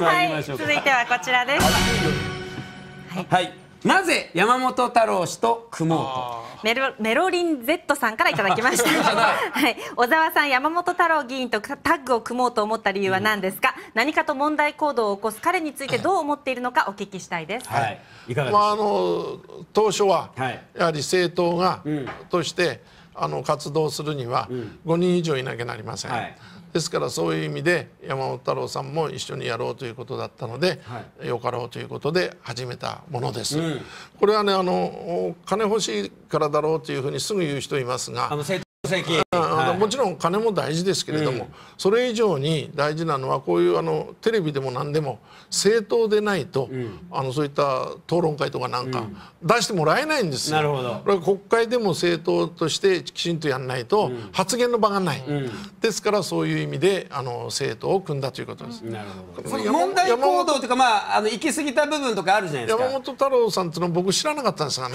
はい、続いてはこちらです。はい、なぜ山本太郎氏と組もうと。メロリンZ さんからいただきました。はい、小沢さん、山本太郎議員とタッグを組もうと思った理由は何ですか。何かと問題行動を起こす彼についてどう思っているのかお聞きしたいです。はい、いかがですか。当初は、やはり政党が、として、活動するには、5人以上いなきゃなりません。はい、ですからそういう意味で山本太郎さんも一緒にやろうということだったので、はい、よかろうということで始めたものです。うん、これはね金欲しいからだろうというふうにすぐ言う人いますが、政党政権、はい、もちろん金も大事ですけれども、うん、それ以上に大事なのはこういうテレビでも何でも政党でないと、うん、そういった討論会とかなんか出してもらえないんですよ。なるほど。これは国会でも政党としてきちんとやらないと、うん、発言の場がない、うん、ですからそういう意味で政党を組んだということです。なるほど。その問題行動というか、まあ、行き過ぎた部分とかあるじゃないですか。山本太郎さんっていうの僕知らなかったんですがね。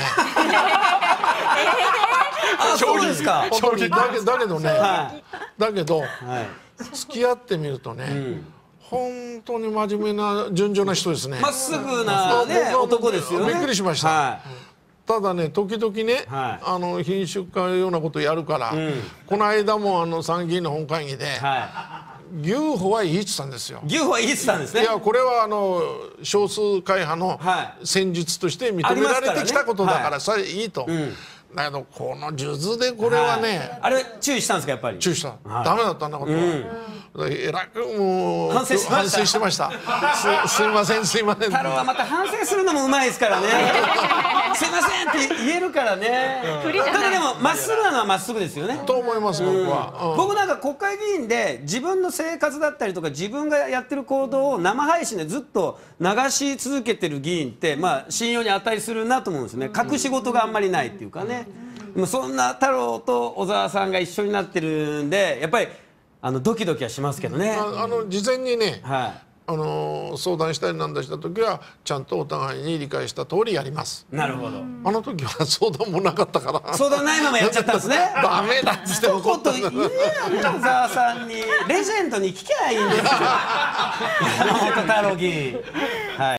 そうですか。だけど付き合ってみるとね、本当に真面目な純情な人ですね。まっすぐな男ですよね。びっくりしました。ただね、時々ね、品種化のようなことをやるから、この間も参議院の本会議で牛歩は言いつたんですよ。牛歩は言いつたんですね。いや、これは少数会派の戦術として認められてきたことだからさ、いいと。だけどこの数珠でこれはね、はい、あれ注意したんですか。やっぱり注意した、はい、ダメだったんだことは、えらくもう反省してました。すいません。太郎はまた反省するのもうまいですからね。すいませんって言えるからね。ただでもまっすぐなのはまっすぐですよね。と思います僕は。僕なんか国会議員で自分の生活だったりとか自分がやってる行動を生配信でずっと流し続けてる議員ってまあ信用に値するなと思うんですよね。隠し事があんまりないっていうかね。そんな太郎と小沢さんが一緒になってるんでやっぱりドキドキはしますけどね。事前にね、はい、相談したりなんだした時はちゃんとお互いに理解した通りやります。なるほど。の時は相談もなかったから相談ないままやっちゃったんですね。ダメだってして怒ったんだ。小沢さんにレジェンドに聞けばいいんですよ。山本太郎議員。はい。